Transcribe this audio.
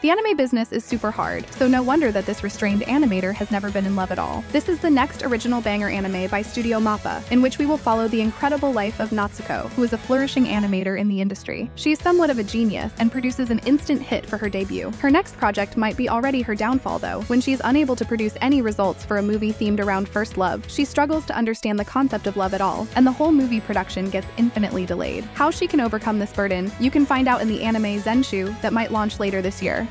The anime business is super hard, so no wonder that this restrained animator has never been in love at all. This is the next original banger anime by Studio Mappa, in which we will follow the incredible life of Natsuko, who is a flourishing animator in the industry. She is somewhat of a genius and produces an instant hit for her debut. Her next project might be already her downfall though, when she is unable to produce any results for a movie themed around first love. She struggles to understand the concept of love at all, and the whole movie production gets infinitely delayed. How she can overcome this burden, you can find out in the anime Zenshu that might launch later this year.